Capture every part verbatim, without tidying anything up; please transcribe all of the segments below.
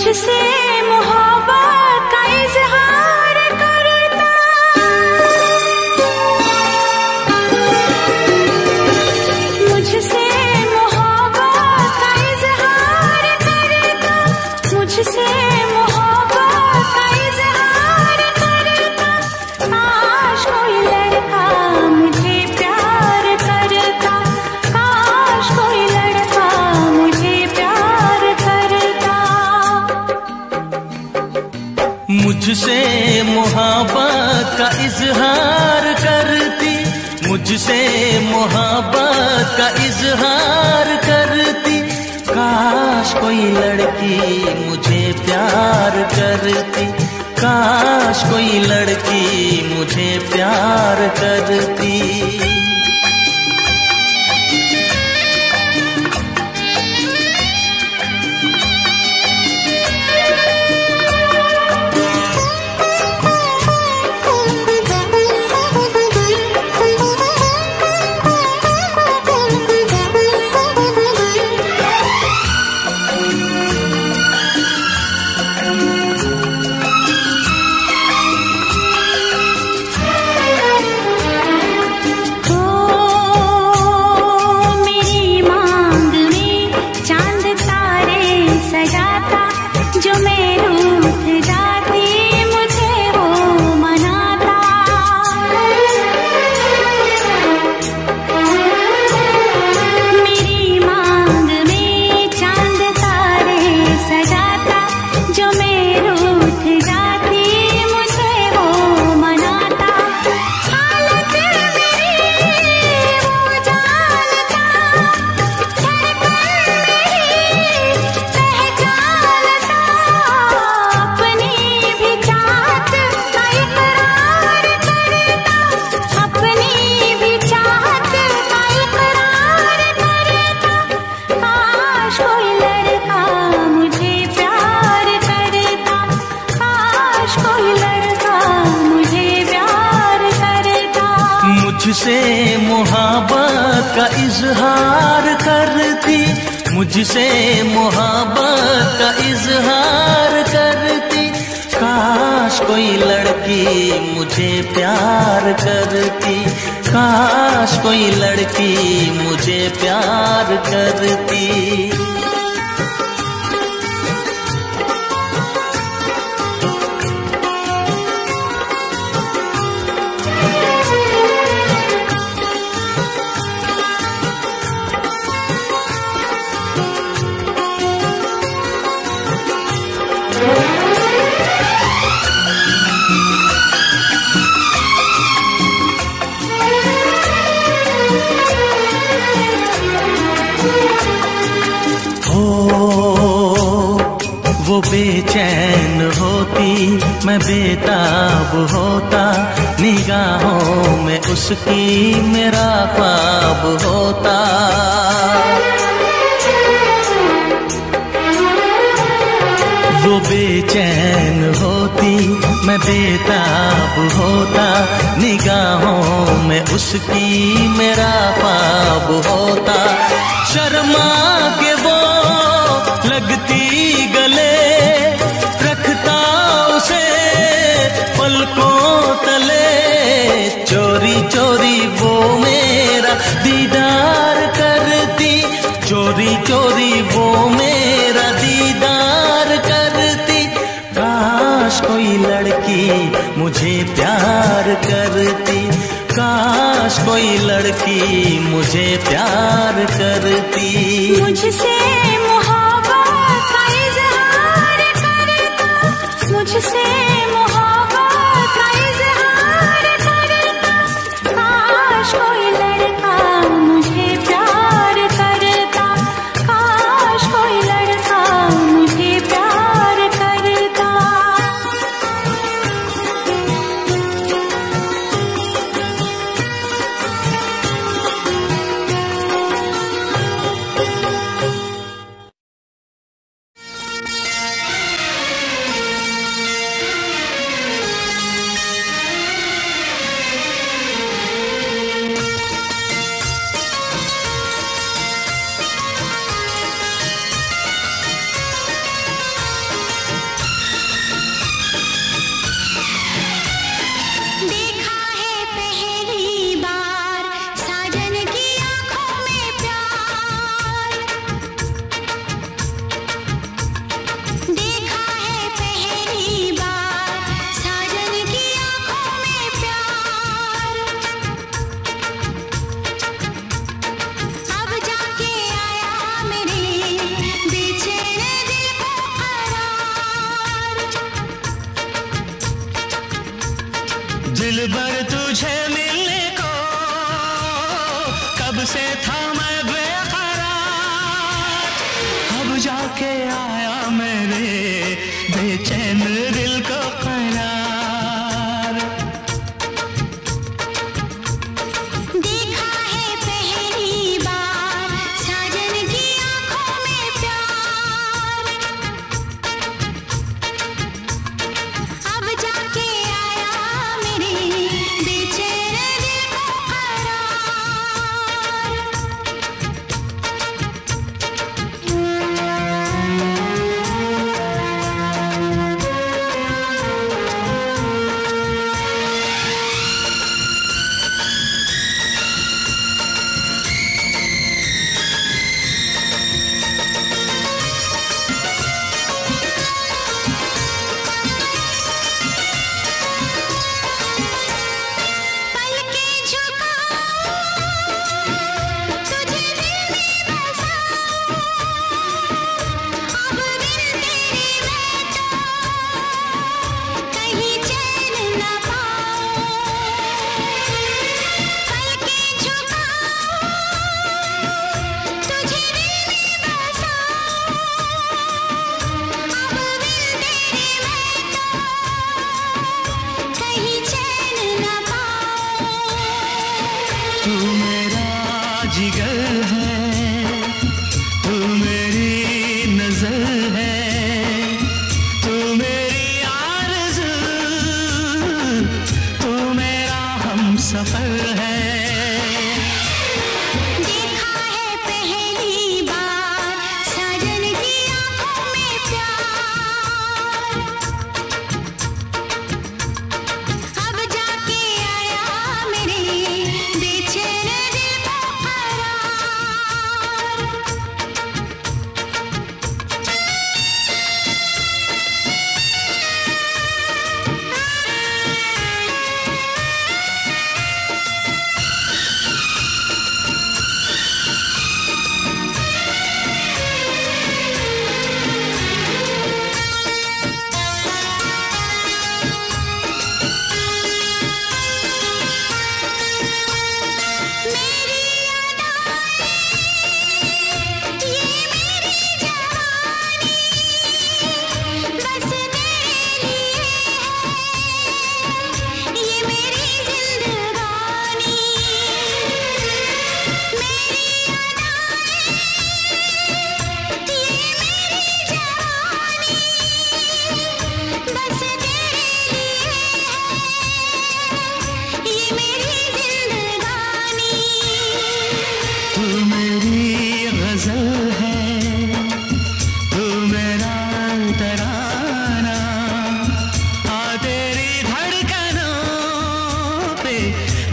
तुझसे मोहब्बत का इजहार करता, मुझसे मोहब्बत का इजहार करता, मुझसे मोहब्बत का इजहार करता, काश कोई लड़का मुझे प्यार करता, काश कोई लड़का मुझे प्यार करता। मुझसे मोहब्बत का इजहार करती, मुझसे मोहब्बत का इजहार करती, काश कोई लड़की मुझे प्यार करती, काश कोई लड़की मुझे प्यार करती। मुझसे मोहब्बत का इजहार करती, मुझसे मोहब्बत का इजहार करती, काश कोई लड़की मुझे प्यार करती, काश कोई लड़की मुझे प्यार करती। बेचैन होती मैं बेताब होता, निगाहों में उसकी मेरा ख्वाब होता। वो बेचैन होती मैं बेताब होता, निगाहों में उसकी मेरा ख्वाब होता। शर्मा के वो लगती गले, रखता उसे पलकों तले, चोरी चोरी वो मेरा दीदार करती, चोरी चोरी वो मेरा दीदार करती, काश कोई लड़की मुझे प्यार करती, काश कोई लड़की मुझे प्यार करती। मुझसे मुझसे मोहब्बत का इजहार करता, काश कोई लड़का मुझे प्यार करता, काश कोई लड़का मुझे प्यार करता। मैं बेकरार, अब जाके आया मेरे बेचैन दिल को करार।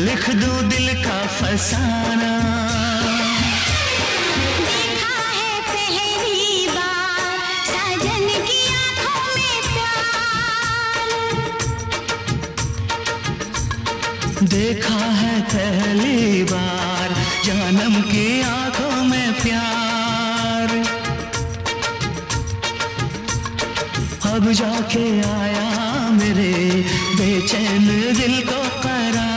लिख दूं दिल का फसाना। देखा है पहली बार साजन की आंखों में प्यार, देखा है पहली बार जानम की आंखों में प्यार। अब जाके आया मेरे बेचैन दिल को करार।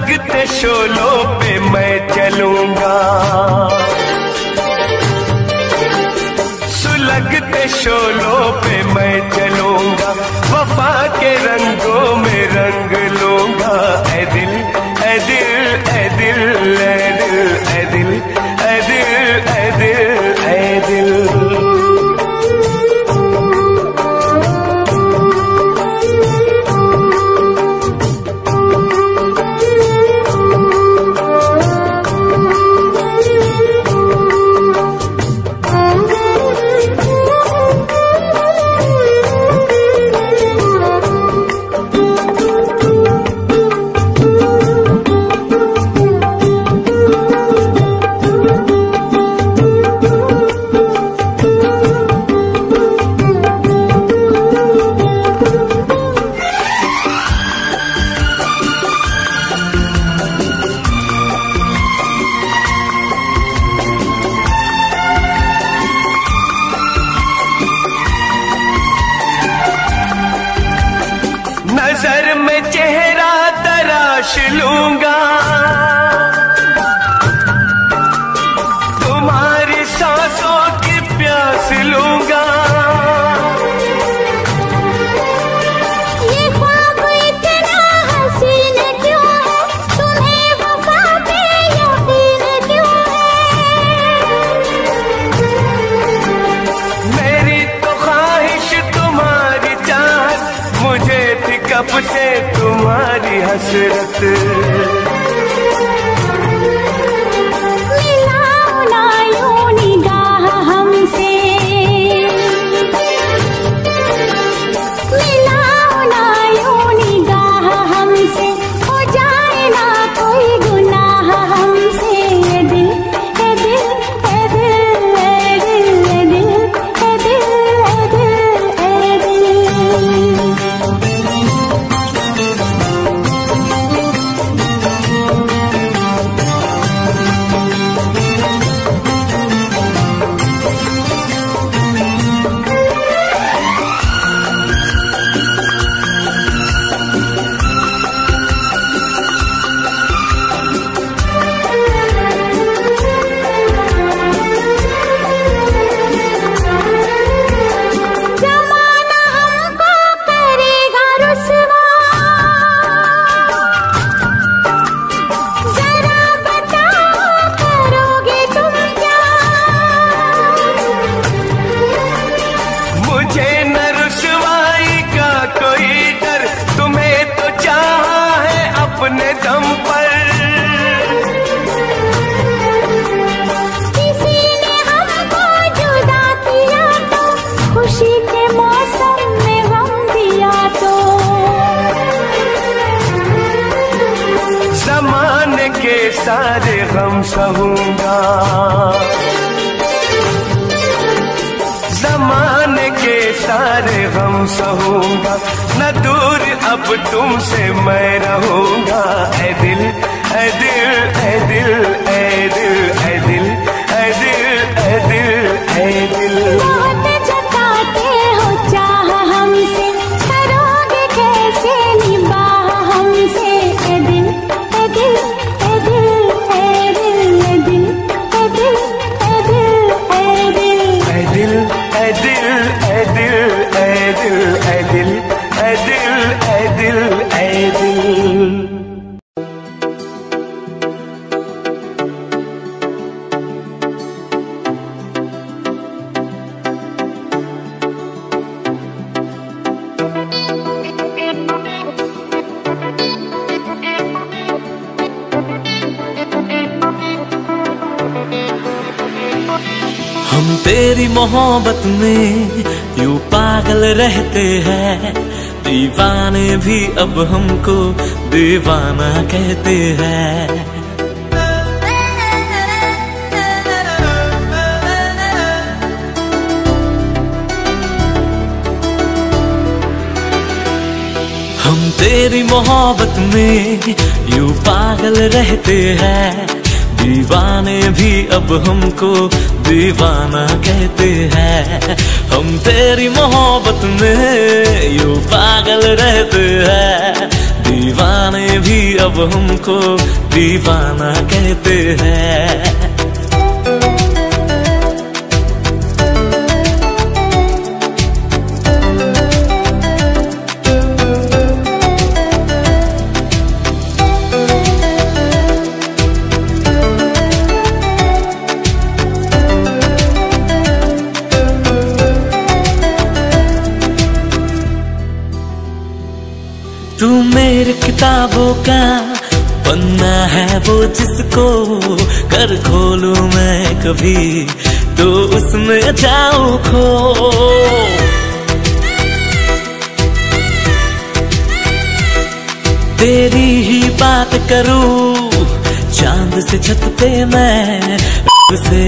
लगते शोलों पे मैं चलूंगा, सुलगते शोलों पे मैं चलूंगा, वफा के रंगों में रंग लूंगा। ऐ दिल ऐ दिल ऐ दिल ऐ दिल ऐ दिल ऐ दिल ऐ दिल ऐ दिल मोहब्बत में यूं पागल रहते हैं, दीवाने भी अब हमको दीवाना कहते हैं। हम तेरी मोहब्बत में यूं पागल रहते हैं, दीवाने भी अब हमको दीवाना कहते हैं। हम तेरी मोहब्बत में यूं पागल रहते हैं, दीवाने भी अब हमको दीवाना कहते हैं। तू मेरे किताबों का पन्ना है वो जिसको कर खोलूं मैं कभी तो उसमें जाऊं खो। तेरी ही बात करूं चांद से छत पे मैं, उससे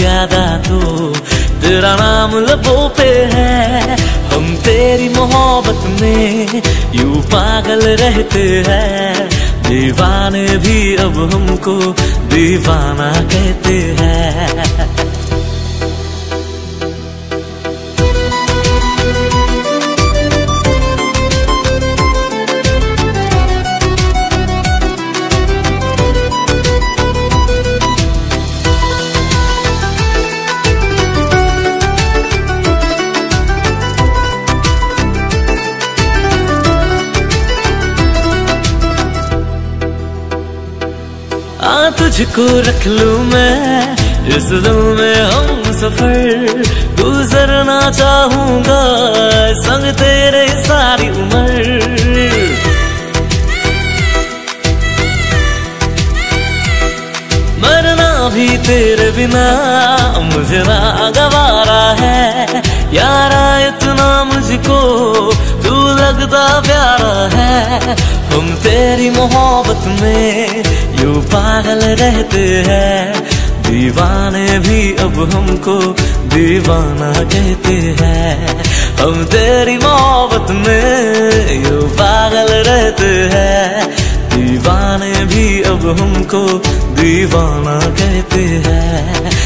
ज्यादा तो तेरा नाम लबों पे है। हम तेरी मोहब्बत में यूं पागल रहते हैं, दीवाने भी अब हमको दीवाना कहते हैं। आ तुझको रख लूं मैं इस दिल में हम सफर, गुजरना चाहूंगा संग तेरे सारी उम्र। मरना भी तेरे बिना मुझे ना गवारा है यारा, इतना मुझको तू लगता प्यारा है। हम तेरी मोहब्बत में यूं पागल रहते हैं, दीवाने भी अब हमको दीवाना कहते हैं। हम तेरी मोहब्बत में यूं पागल रहते हैं, दीवाने भी अब हमको दीवाना कहते हैं।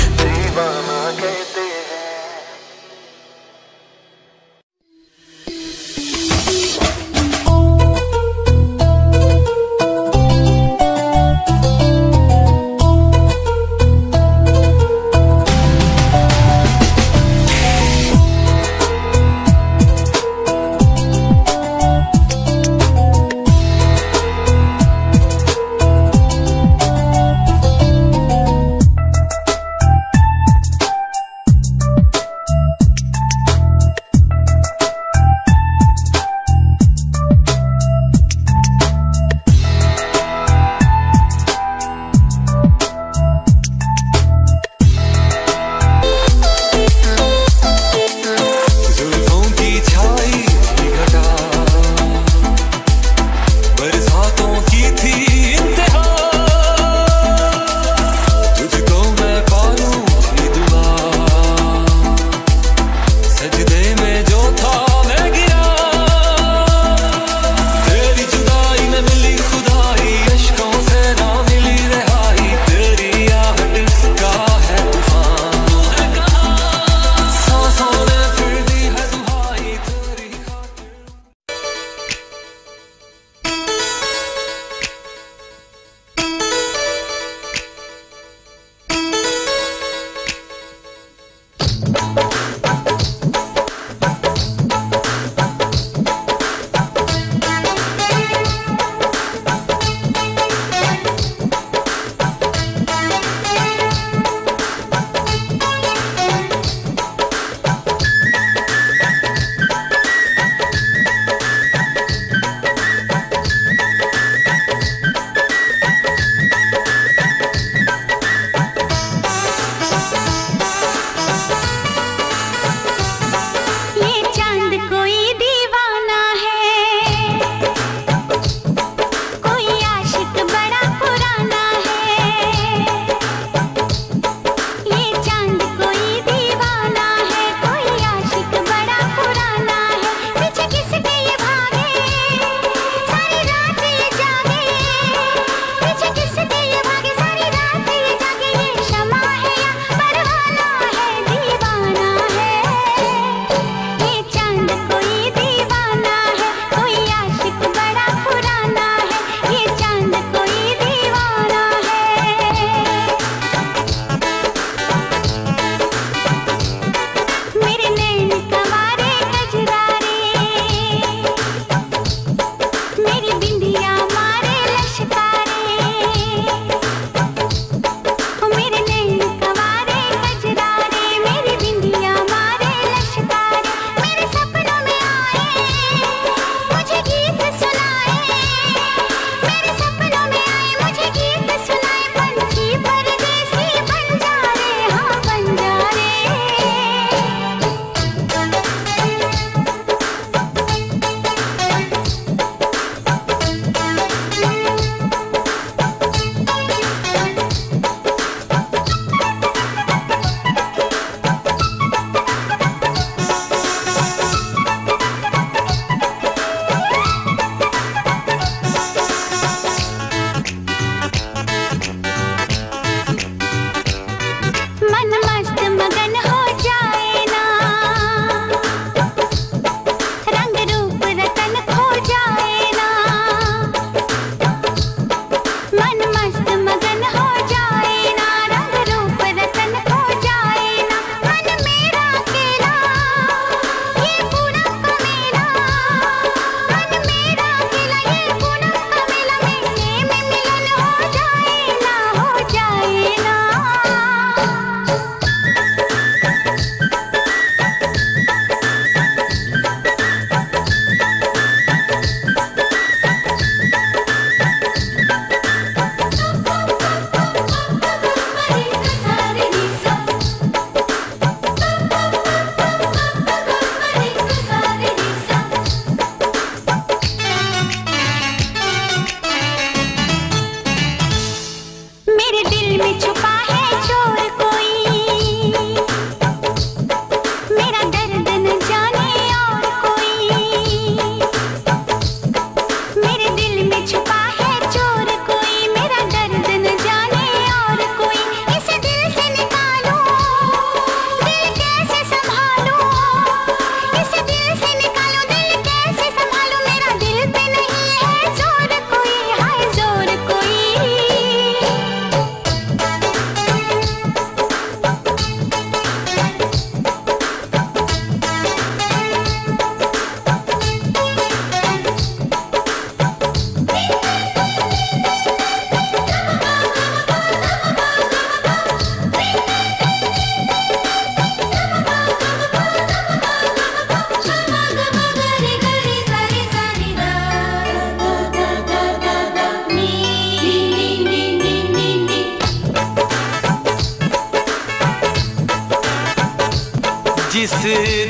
जिस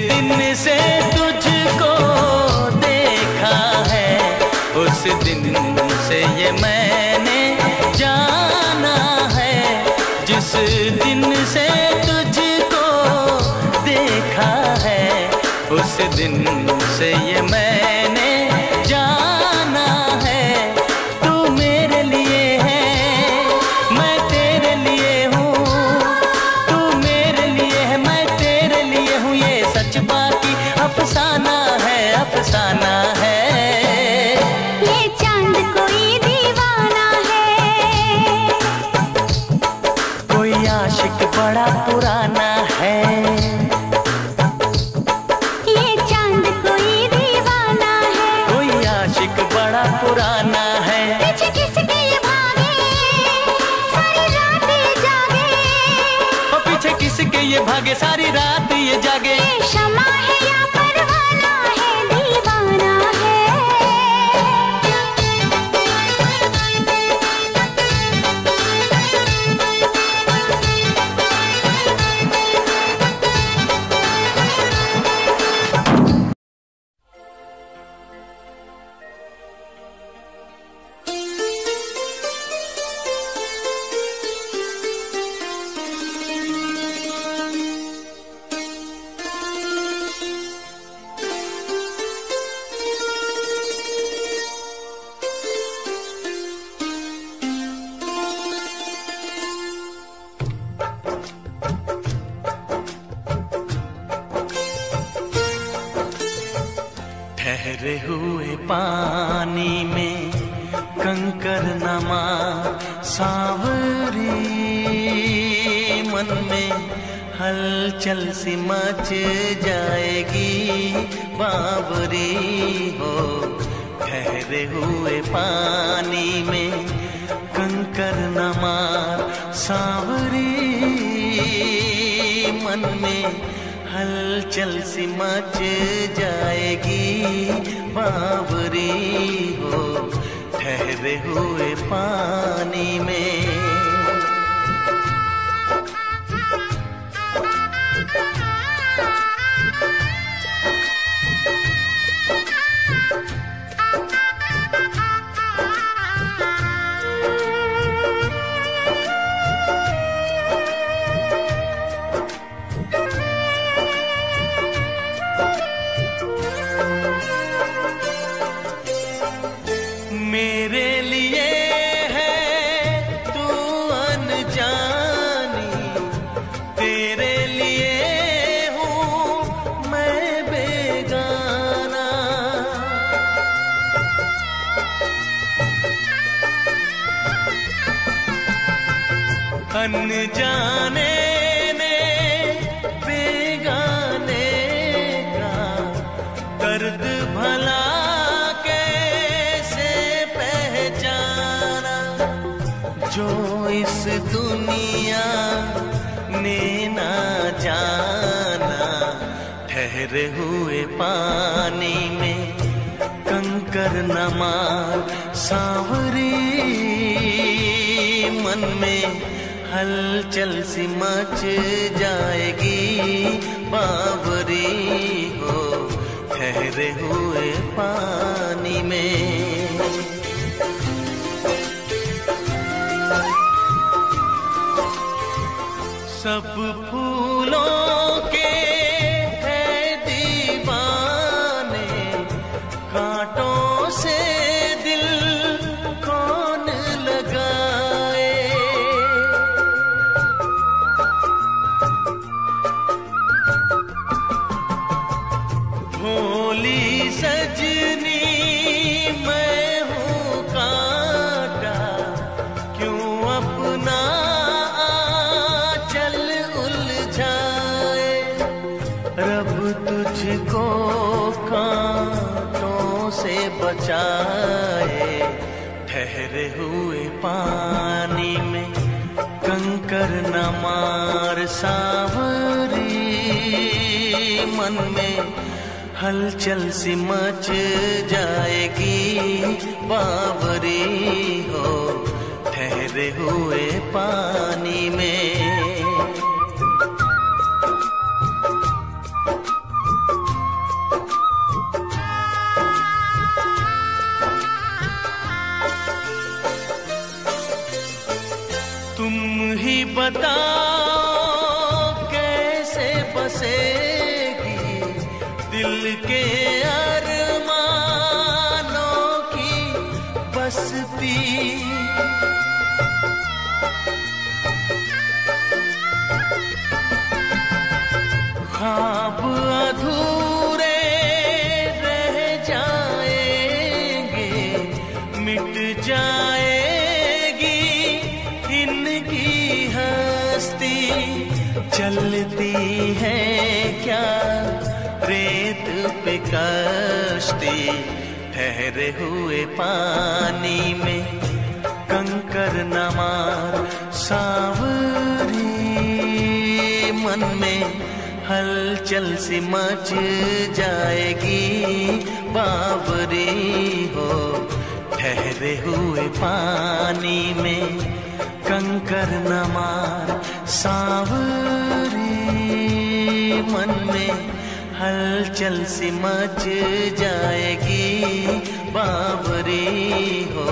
दिन से तुझको देखा है उस दिन से ये मैंने जाना है। जिस दिन से तुझको देखा है उस दिन से ये मैंने जाना है। तू मेरे लिए है मैं तेरे लिए हूँ, तू मेरे लिए है मैं तेरे लिए हूँ। ये सच बाकी अफसाना है, अफसाना है। ये चांद कोई दीवाना है, कोई आशिक बड़ा पुराना है। ये चांद कोई दीवाना है, कोई आशिक बड़ा पुराना है। पीछे किसके ये भागे सारी रात ये जागे, और पीछे किसके ये भागे सारी रात ये जागे। ये शमा है या परवाना है, दीवाना है। ठहरे हुए पानी में कंकर नमा सांवरी, मन में हलचल सी मच जाएगी बावरी हो। ठहरे हुए पानी में कंकर नमा सांवरी, मन में हलचल सी मच जाएगी बावरी हो। ठहरे हुए पानी में अनजाने ने बेगाने का दर्द भला कैसे पहचाना। जो इस दुनिया ने ना जाना। ठहरे हुए पानी में कंकर नमा सांवरी, मन में हलचल सी मच जाएगी बावरी हो। ठहरे हुए पानी में सब फूलों के है दीवाने, कांटों से दिल कौन लगाए। भोली सजनी मैं हूँ कांटा, क्यों अपना तुझको कांटों से बचाए। ठहरे हुए पानी में कंकर न मार, सावरी मन में हलचल सी मच जाएगी, बावरी हो ठहरे हुए पानी में। तुम ही बताओ कैसे बसेगी दिल के अरमानों की बस्ती। ख्वाब अधूरे रह जाएंगे, मिट जाएंगे चलती है क्या रेत पे कश्ती। ठहरे हुए पानी में कंकर न मार, सावरी मन में हलचल सी मच जाएगी, बावरी हो ठहरे हुए पानी में कंकर न मार, सावरी मन में हलचल सी मच जाएगी, बावरी हो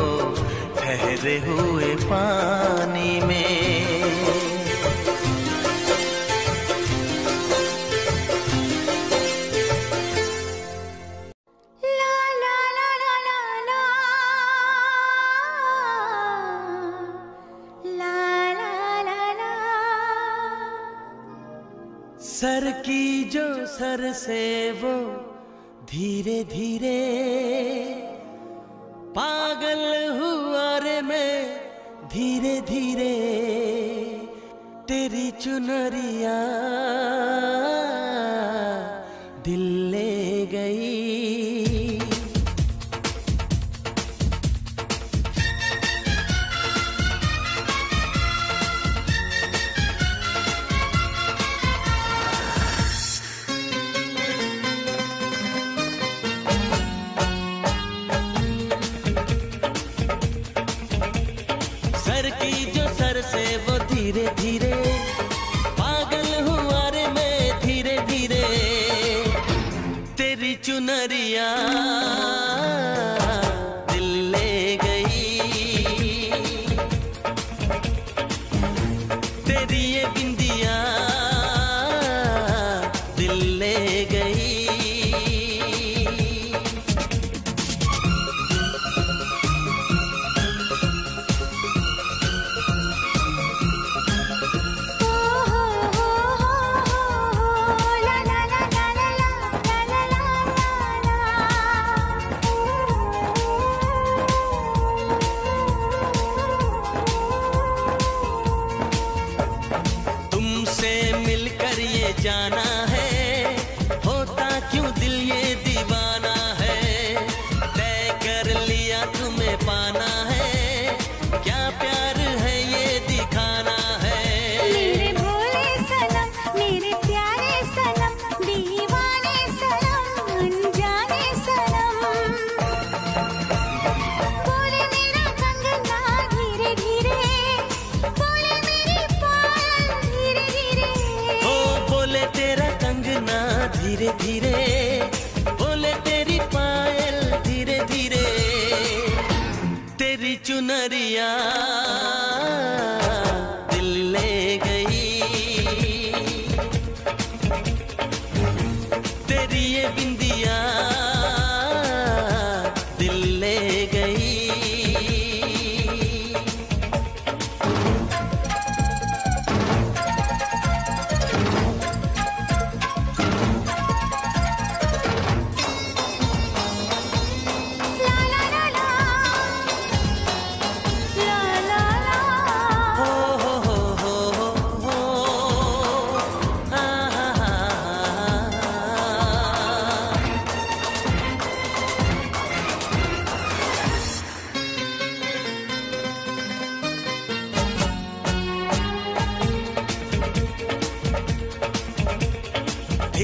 ठहरे हुए पानी में। सर की जो सर से वो धीरे धीरे पागल हुआ रे मैं, धीरे धीरे तेरी चुनरिया दिल ले गई। धीरे धीरे पागल हुआ रे मैं, धीरे धीरे तेरी चुनरिया दिल ले गई। तेरी ये बिंदिया दिल ले गई। जाना है होता क्यों दिल ये दीवाना है, तय कर लिया तुम्हें पाना है, क्या प्यार है ये दिखाना है। मेरे भोले सनम, मेरे प्यारे सनम, दीवाने सनम, अनजाने सनम, बोले मेरा कंगना धीरे धीरे, बोले मेरी पायल धीरे धीरे, तेरा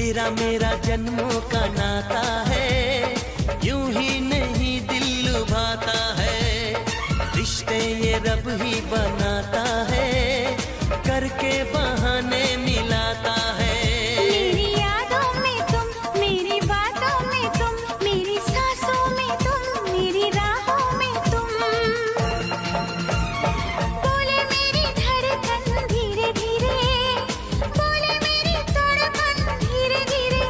तेरा मेरा जन्मों का नाता है, यूं ही नहीं दिल लुभाता है। रिश्ते ये रब ही बनाता है, करके बहाने मिलाता है। मेरी यादों में तुम, मेरी बातों में तुम, मेरी सांसों में तुम, मेरी राहों में तुम। बोले मेरी धड़कन धीरे धीरे, बोले मेरी तड़पन धीरे धीरे,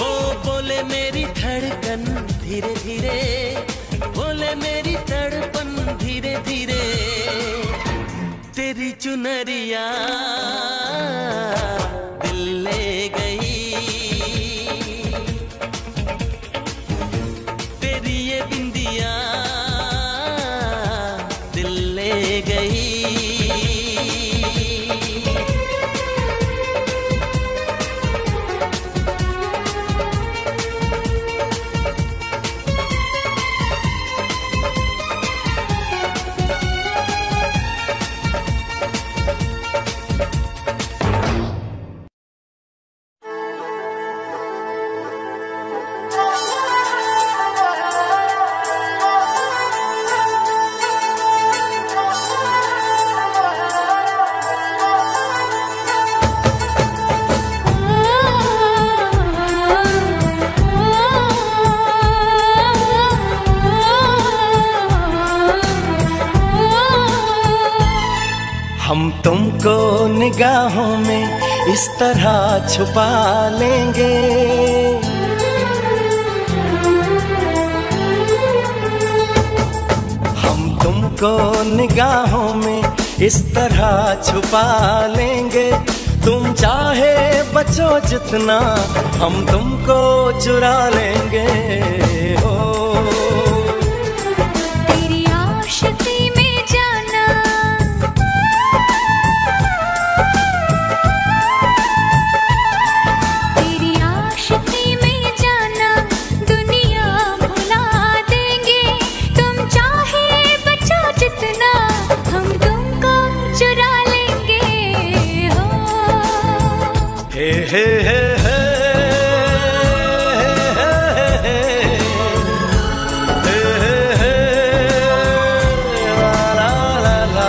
ओ बोले मेरी धड़कन धीरे धीरे, बोले मेरी तड़पन धीरे धीरे। तेरी चुनरिया दिल ले गई, तेरी ये बिंदिया दिल ले गई। हम तुमको निगाहों में इस तरह छुपा लेंगे, हम तुमको निगाहों में इस तरह छुपा लेंगे। तुम चाहे बचो जितना, हम तुमको चुरा लेंगे। ओ तेरी आशिकी में जाना, हे हे हे हे हे ला ला ला।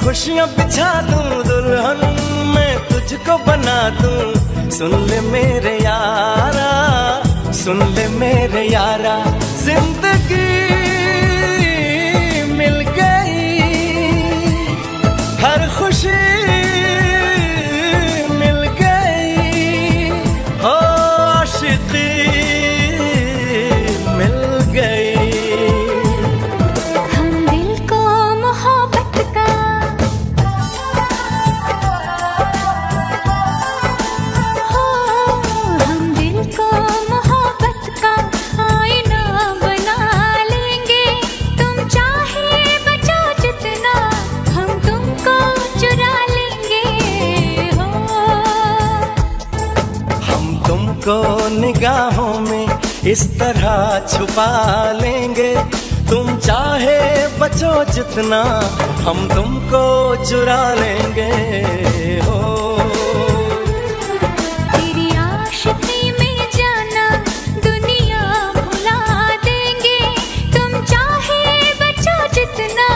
खुशियाँ बिछा दूं, दुल्हन मैं तुझको बना दूं। सुन ले मेरे यारा, सुन ले मेरे यारा, जिंदगी मिल गई, हर खुशी मिल गई, ओ आशिकी मिल गई। को निगाहों में इस तरह छुपा लेंगे, तुम चाहे बचो जितना, हम तुमको चुरा लेंगे। हो तेरी आशिकी में जाना, दुनिया भुला देंगे, तुम चाहे बचो जितना,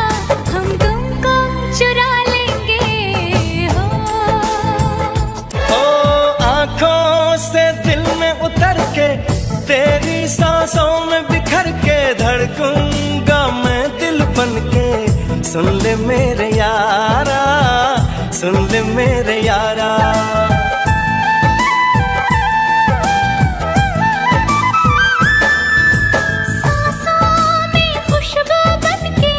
हम तुमको चुरा लेंगे। हो ओ आँखों से दिल में उतर के, तेरी सांसों में बिखर के, धड़कूंगा मैं दिल बन के। सुन ले मेरे यारा, सुन ले मेरे यारा। सांसों में खुशबू बन के,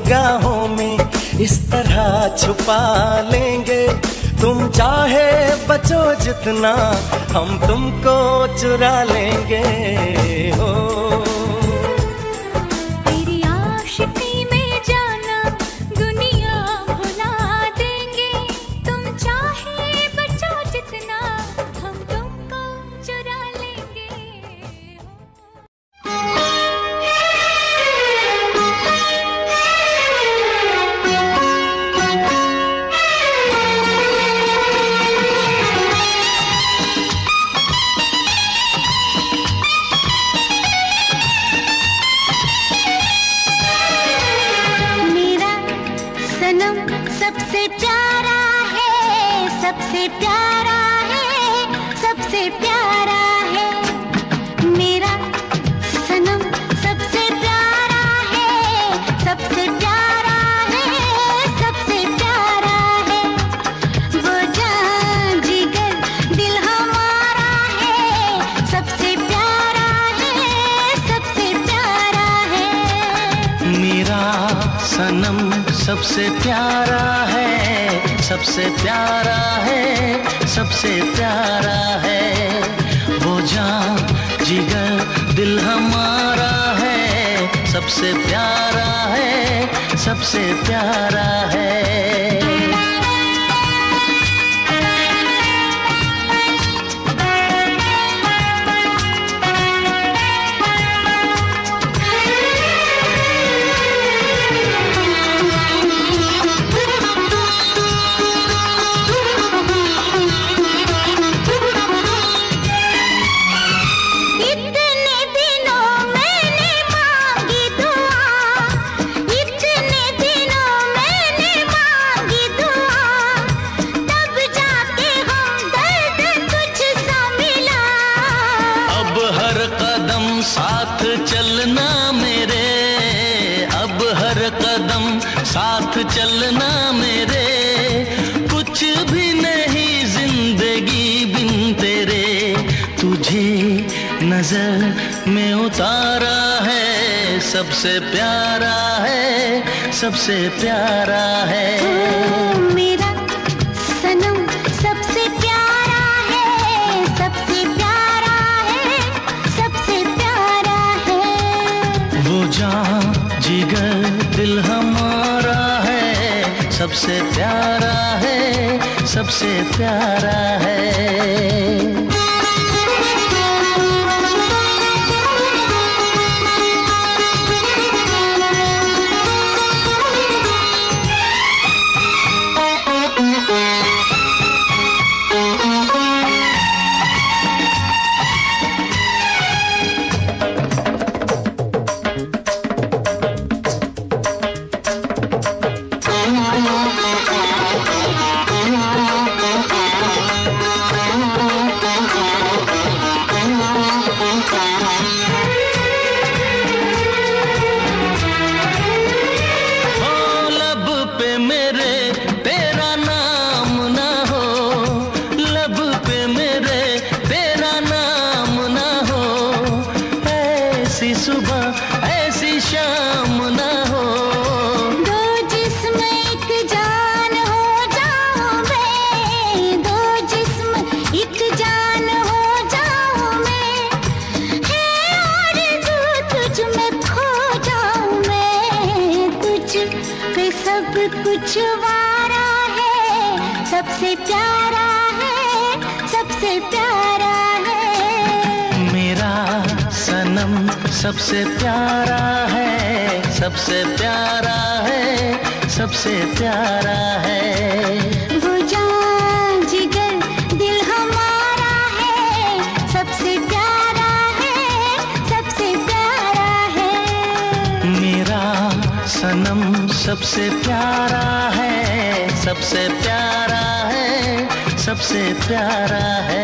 निगाहों में इस तरह छुपा लेंगे। तुम चाहे बचो जितना, हम तुमको चुरा लेंगे। हो तेरी आशिकी में जाना दुनिया भुला देंगे। तुम चाहे बचो जितना, हम तुमको चुरा लेंगे। सबसे प्यारा है, सबसे प्यारा है, सबसे प्यारा है मेरा सनम। सबसे प्यारा है, सबसे प्यारा है, सबसे प्यारा है। वो जान जिगर दिल हमारा है, सबसे प्यारा है, सबसे प्यारा है मेरा सनम। सबसे प्यारा है, सबसे प्यारा है, सबसे प्यारा है। वो जान जिगर दिल हमारा है, सबसे प्यारा है, सबसे प्यारा है। साथ चलना मेरे, अब हर कदम साथ चलना मेरे। कुछ भी नहीं जिंदगी बिन तेरे, तुझे नजर में उतारा है। सबसे प्यारा है, सबसे प्यारा है मेरा सनम। सबसे प्यारा है, सबसे प्यारा है, सबसे जान जिगर दिल हमारा है, सबसे प्यारा है, सबसे प्यारा है। सब कुछ वारा है, सबसे प्यारा है, सबसे प्यारा है मेरा सनम। सबसे प्यारा है, सबसे प्यारा है, सबसे प्यारा है। वो जान जिगर दिल हमारा है, सबसे प्यारा है, सबसे प्यारा है मेरा सनम। सबसे प्यारा है, सबसे प्यारा है, सबसे प्यारा है।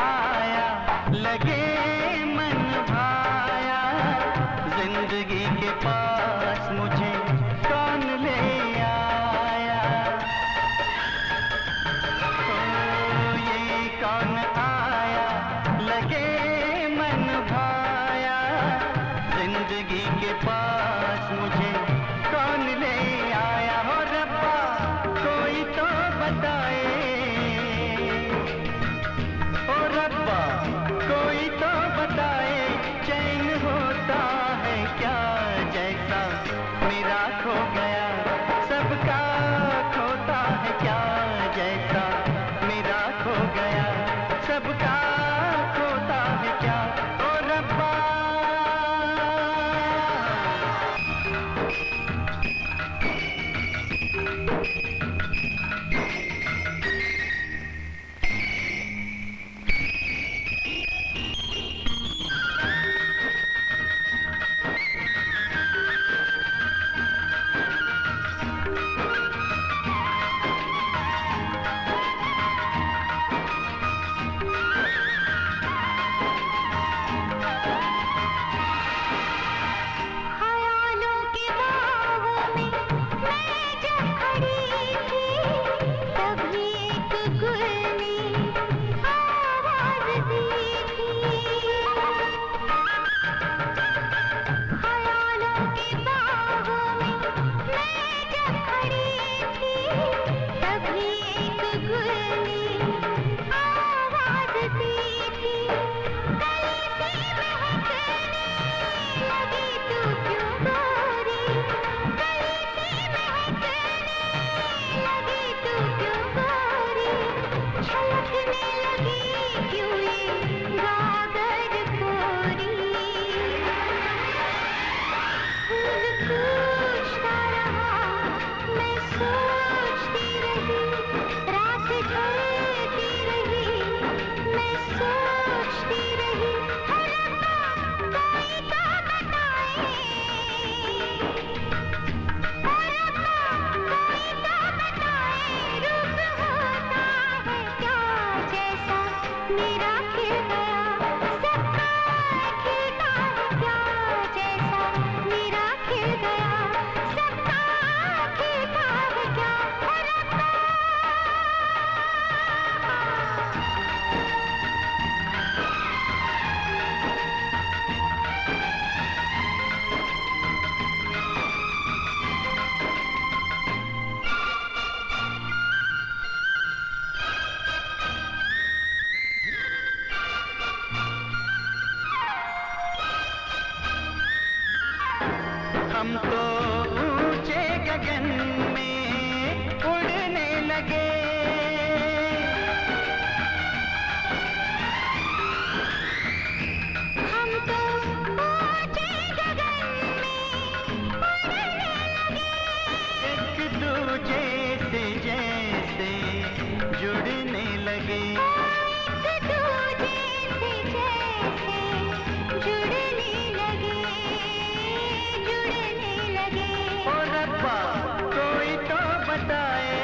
आया लगे मन भाया, जिंदगी के पास मुझे कौन ले आया, तो ये कौन आया लगे मन भाया, जिंदगी के पास मुझे कौन ले आया। हो रब्बा कोई तो बताए, सबका खोता है क्या। ओ रब्बा हम तो ऊंचे गगन में उड़ने लगे, हम तो ऊंचे गगन में उड़ने लगे, एक दूजे से जैसे जुड़ने लगे, एक दूजे से जैसे जुड़ने लगे। कोई तो बताए,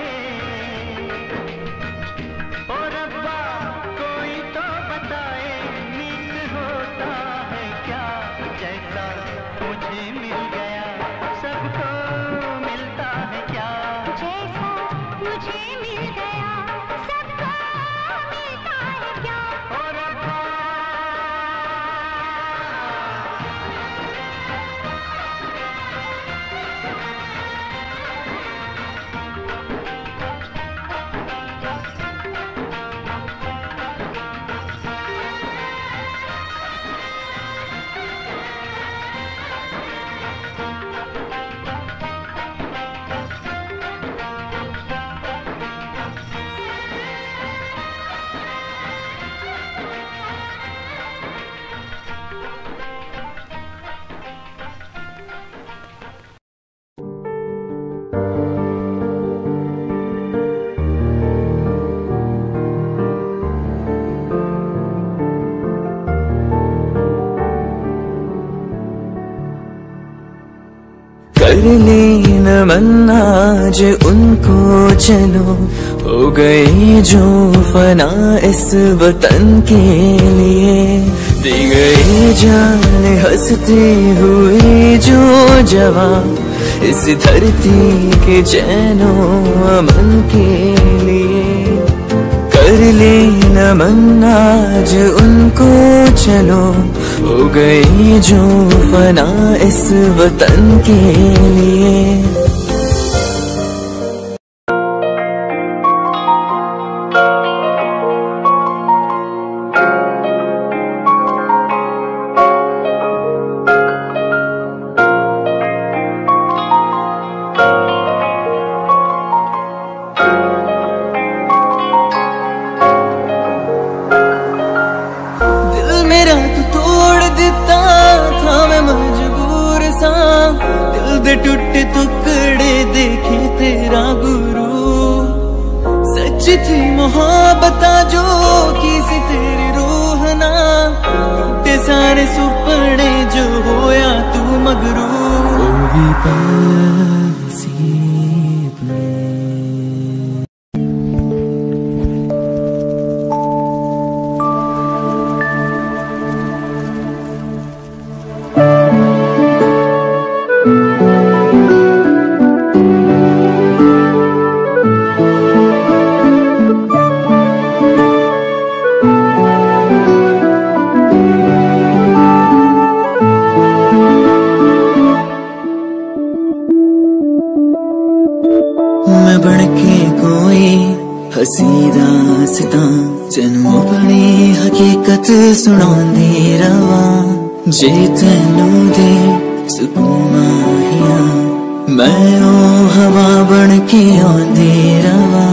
ओ रब्बा कोई तो बताए, मिल होता है क्या जैसा मुझे मिल गया, सबको मिलता है क्या जैसा मुझे मिल गया, सबको मिलता है क्या। ओ रब्बा करने न मन्ना आज उनको चलो हो गई जो फना इस वतन के लिए, दे गई जान हंसते हुए जो जवान इस धरती के चैनो अमन के लिए। कर लेना मन आज उनको चलो, हो गई जो फना इस वतन के लिए। टूटे टुकड़े देखे तेरा गुरु, सच थी मोहब्बत जो किसी तेरी रूह ना, टूटे सारे सुपड़े जो होया तू मगरू। सुनांदी रवा जे तेनू दे सुकून आया, मैं ओ हवा बन के आंदी रवा।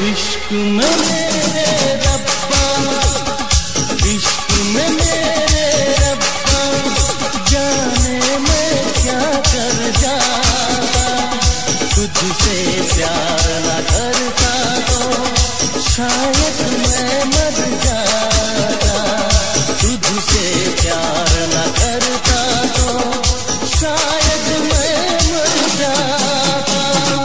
इश्क में मेरे रब्बा, इश्क में मेरे रब्बा, जाने मैं क्या कर जाता। तुझसे प्यार न करता तो शायद मैं मर जाता। तुझसे प्यार न करता तो शायद मैं मर जाता।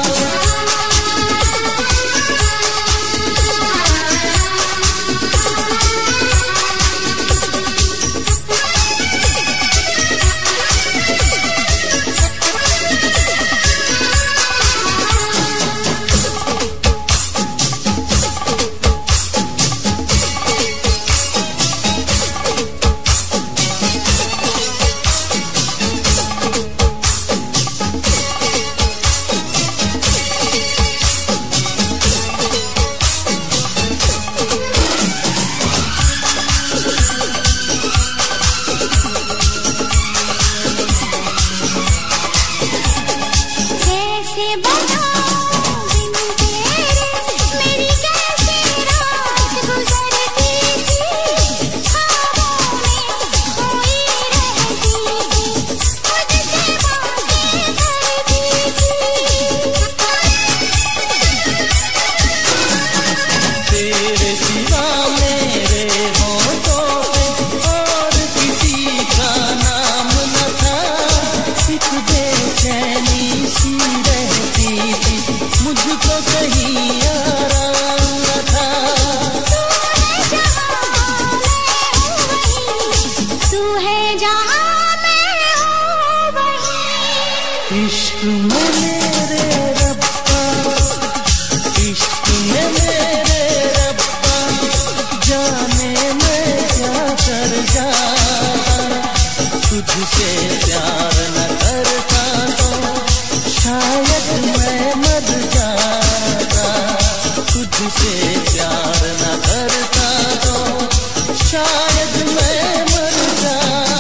इश्क में मेरे रब्बा, इश्क में मेरे रब्बा, जाने मैं क्या कर जाता। तुझसे प्यार न करता तो शायद मैं मर जाता। तुझसे प्यार न करता तो शायद मैं मर जाता।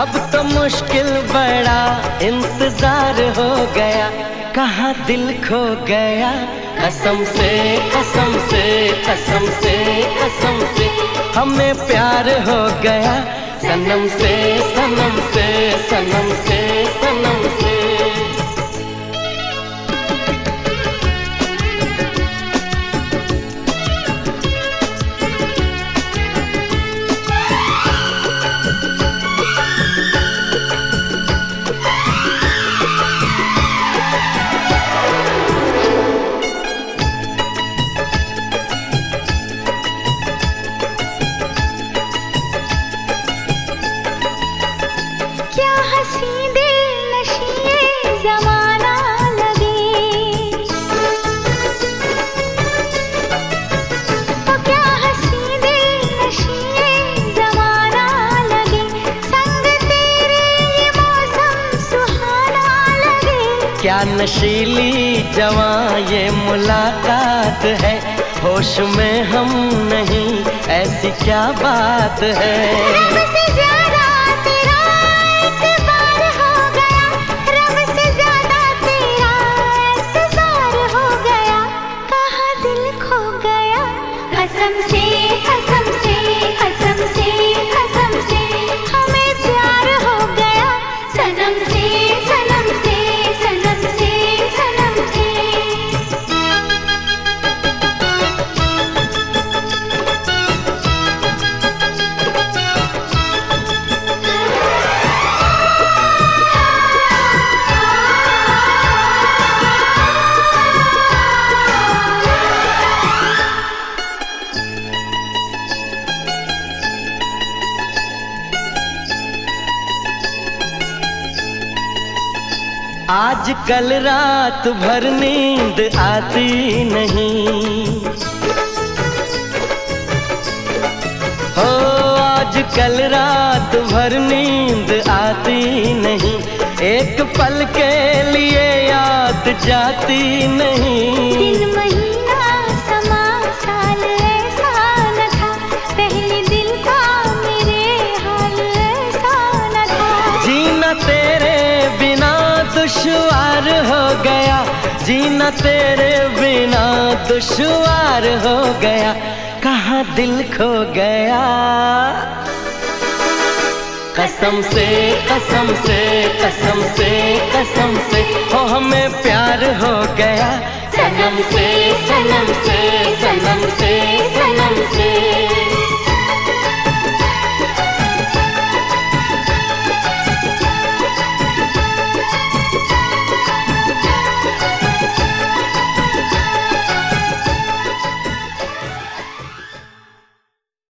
अब तो मुश्किल बड़ा इंतजार हो गया, कहाँ दिल खो गया। कसम से कसम से कसम से कसम से हमें प्यार हो गया। सनम से सनम से सनम से सनम से नशीली जवां ये मुलाकात है, होश में हम नहीं ऐसी क्या बात है। आज कल रात भर नींद आती नहीं हो, आज कल रात भर नींद आती नहीं, एक पल के लिए याद जाती नहीं। दिन महीना समा साल ऐसा न था, पहले दिल का मेरे हाल ऐसा न था। जीना तेरे बिना दुश्वार हो गया, जीना तेरे बिना दुश्वार हो गया, कहाँ दिल खो गया। कसम से कसम से कसम से कसम से हो हमें प्यार हो गया, सनम से सनम से सनम से सनम से।